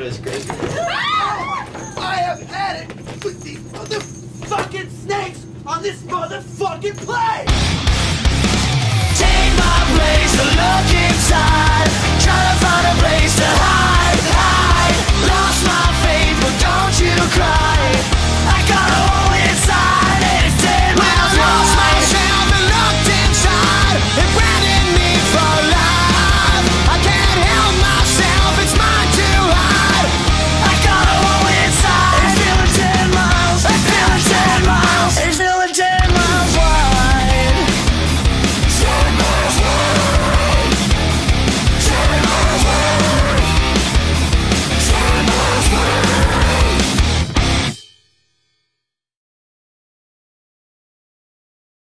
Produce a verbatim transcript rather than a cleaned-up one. it was great. I have had it with these motherfucking snakes on this motherfucking plane!